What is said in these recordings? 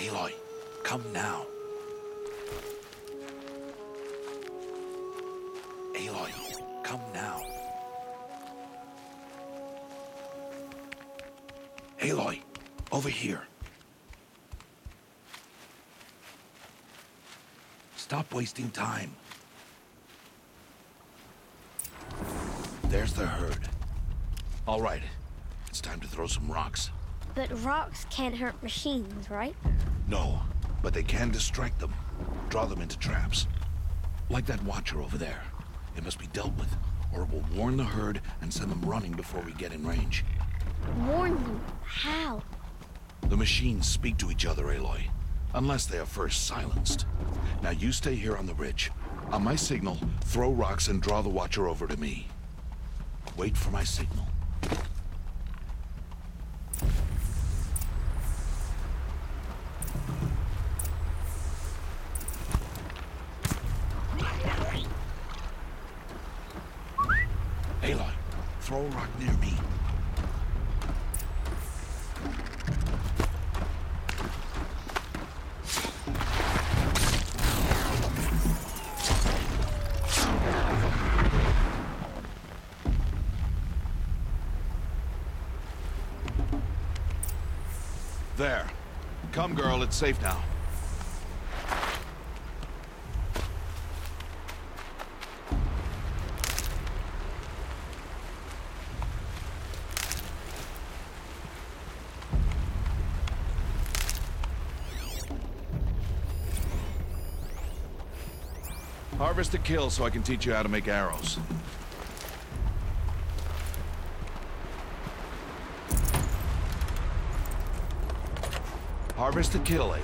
Aloy, come now. Aloy, come now. Aloy, over here. Stop wasting time. There's the herd. All right, it's time to throw some rocks. But rocks can't hurt machines, right? No, but they can distract them, draw them into traps. Like that Watcher over there. It must be dealt with, or it will warn the herd and send them running before we get in range. Warn them? How? The machines speak to each other, Aloy. Unless they are first silenced. Now you stay here on the ridge. On my signal, throw rocks and draw the Watcher over to me. Wait for my signal. Aloy, throw a rock near me. There. Come, girl, it's safe now. Harvest a kill so I can teach you how to make arrows. Harvest a kill, Aloy.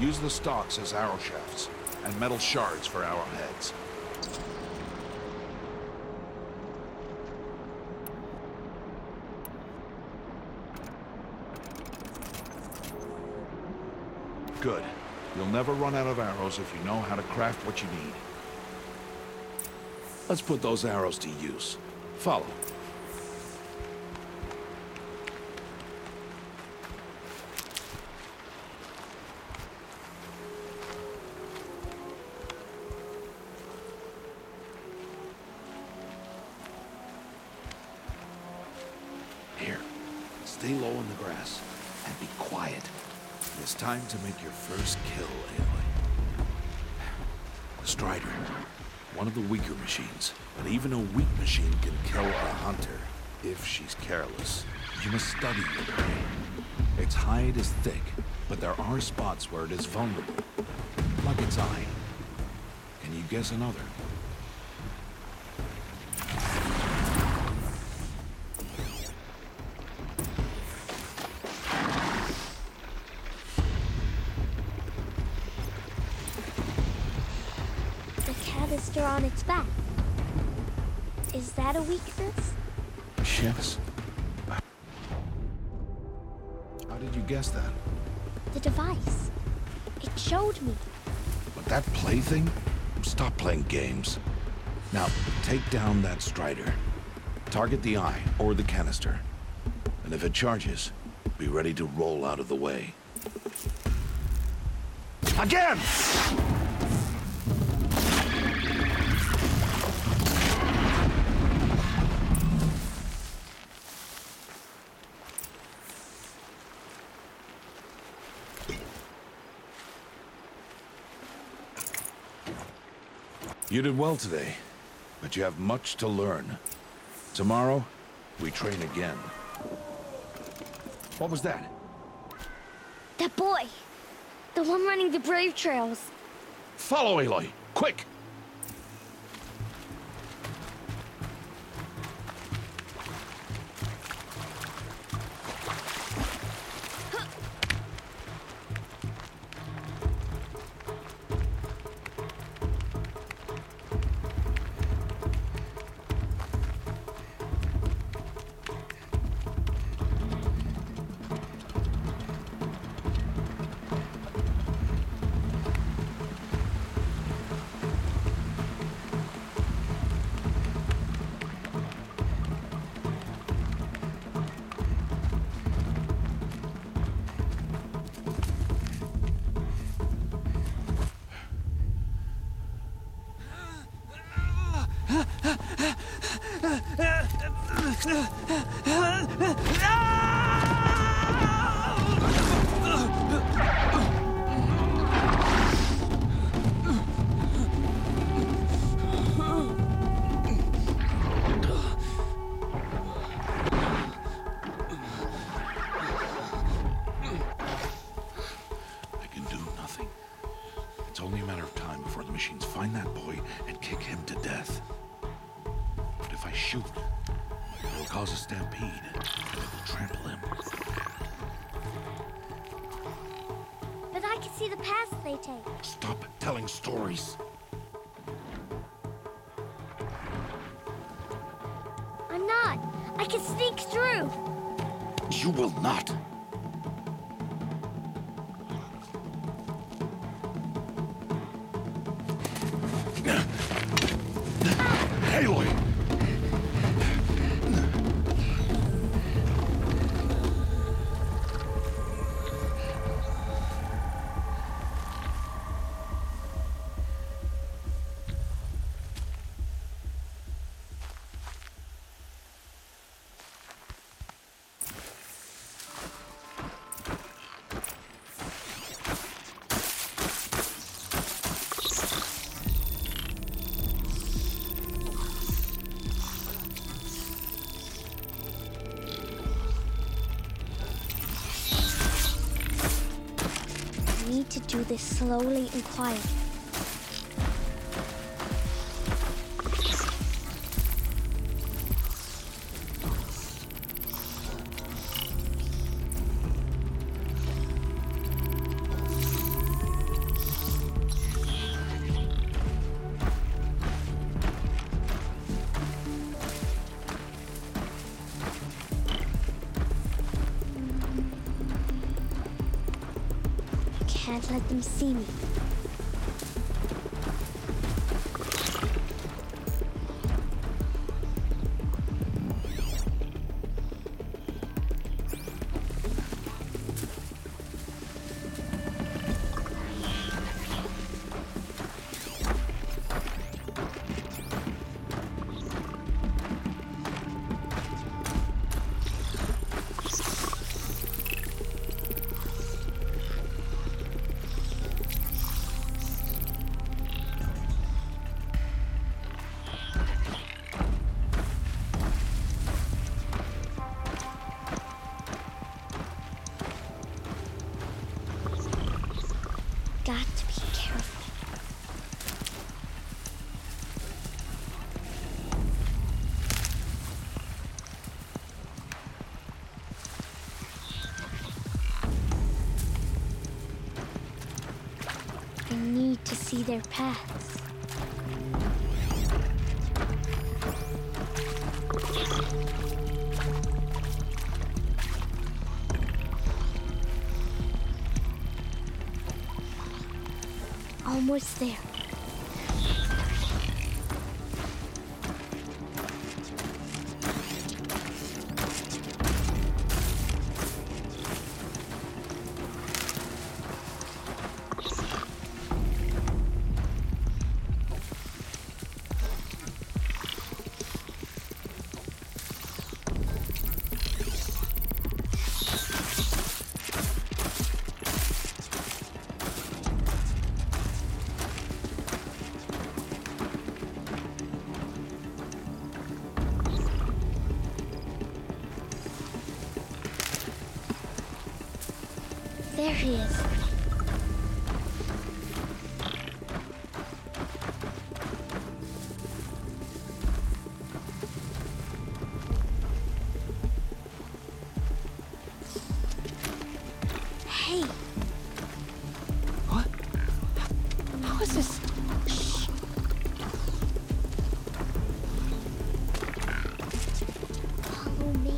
Use the stalks as arrow shafts, and metal shards for arrowheads. Good. You'll never run out of arrows if you know how to craft what you need. Let's put those arrows to use. Follow. Here, stay low in the grass and be quiet. It's time to make your first kill, Aloy. The Strider. One of the weaker machines, but even a weak machine can kill a hunter if she's careless. You must study your prey. Its hide is thick, but there are spots where it is vulnerable, like its eye. Can you guess another? Canister on its back. Is that a weakness? Yes. How did you guess that? The device. It showed me. But that plaything? Stop playing games. Now, take down that Strider. Target the eye or the canister. And if it charges, be ready to roll out of the way. Again! You did well today, but you have much to learn. Tomorrow, we train again. What was that? That boy! The one running the brave trails. Follow, Aloy! Quick! Stop telling stories. I'm not. I can sneak through. You will not. Aloy! Do this slowly and quietly. Can't let them see me. Got to be careful. I need to see their paths. Almost there. There he is. Hey. What? How is this? Shh. Follow me.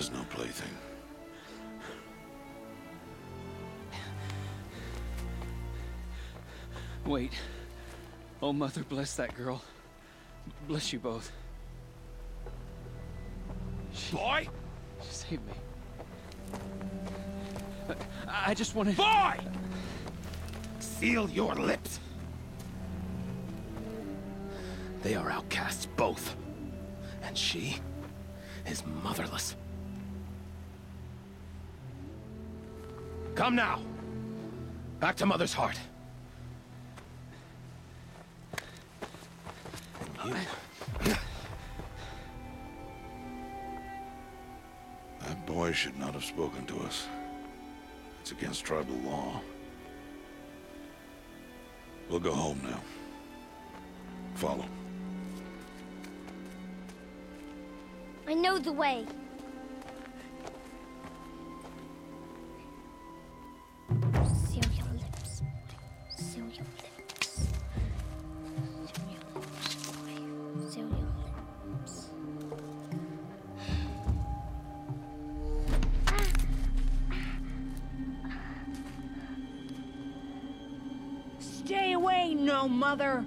is no plaything. Wait. Oh, Mother, bless that girl. Bless you both. Boy! She saved me. I just wanted... Boy! Seal your lips! They are outcasts, both. And she is motherless. Come now! Back to Mother's Heart. And you... That boy should not have spoken to us. It's against tribal law. We'll go home now. Follow. I know the way. Mother.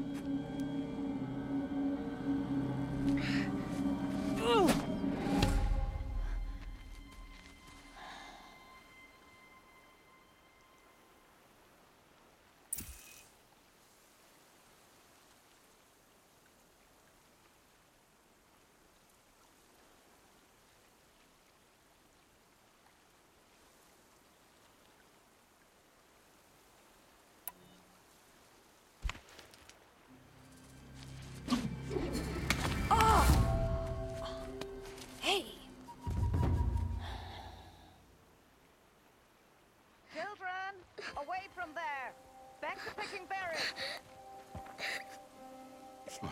Away from there! Back to picking berries! Oh,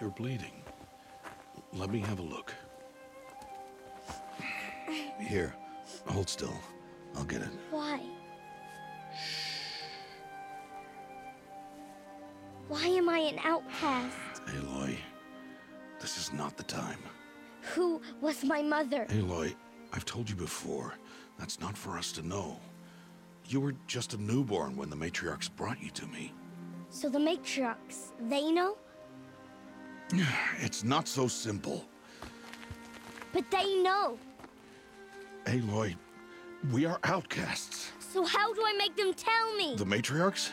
you're bleeding. Let me have a look. Here, hold still. I'll get it. Why? Why am I an outcast? Aloy, this is not the time. Who was my mother? Aloy, I've told you before, that's not for us to know. You were just a newborn when the Matriarchs brought you to me. So the Matriarchs, they know? It's not so simple. But they know. Aloy, we are outcasts. So how do I make them tell me? The Matriarchs?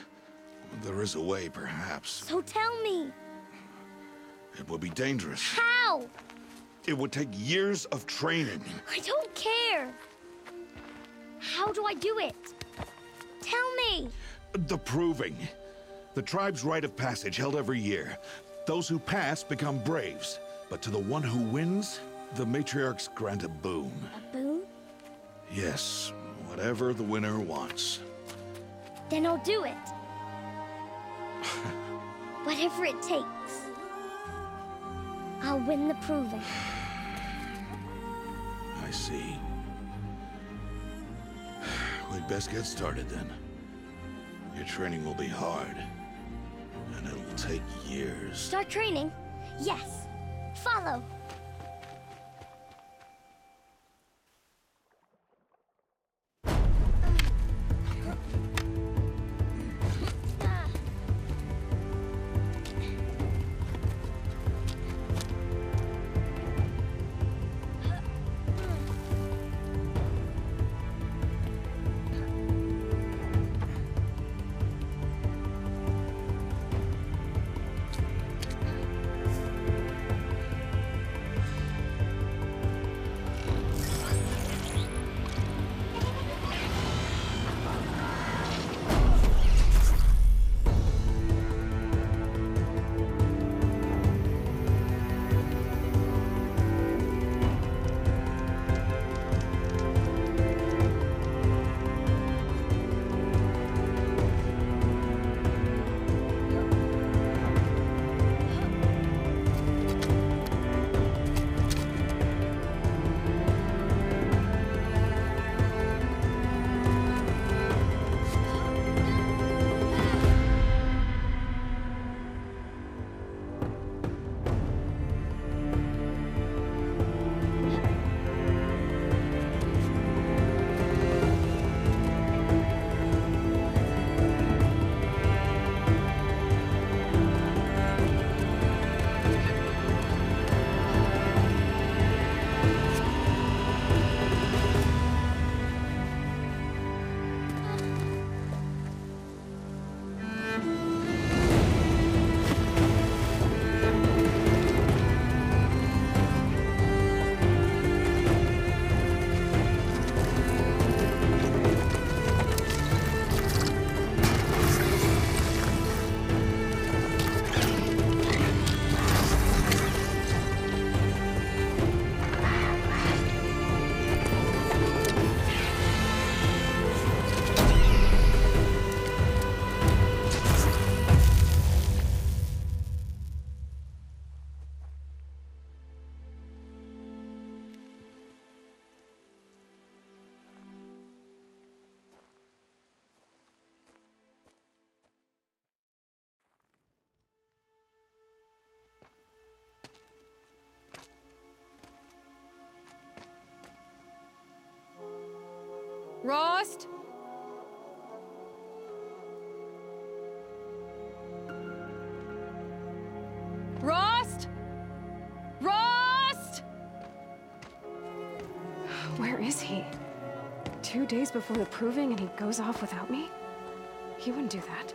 There is a way, perhaps. So tell me. It would be dangerous. How? It would take years of training. I don't care. How do I do it? Tell me! The Proving. The tribe's rite of passage held every year. Those who pass become braves. But to the one who wins, the Matriarchs grant a boon. A boon? Yes, whatever the winner wants. Then I'll do it. Whatever it takes. I'll win the Proving. I see. We'd best get started, then. Your training will be hard, and it'll take years. Start training? Yes. Follow. next? Rost? Rost! Where is he? 2 days before the proving and he goes off without me? He wouldn't do that.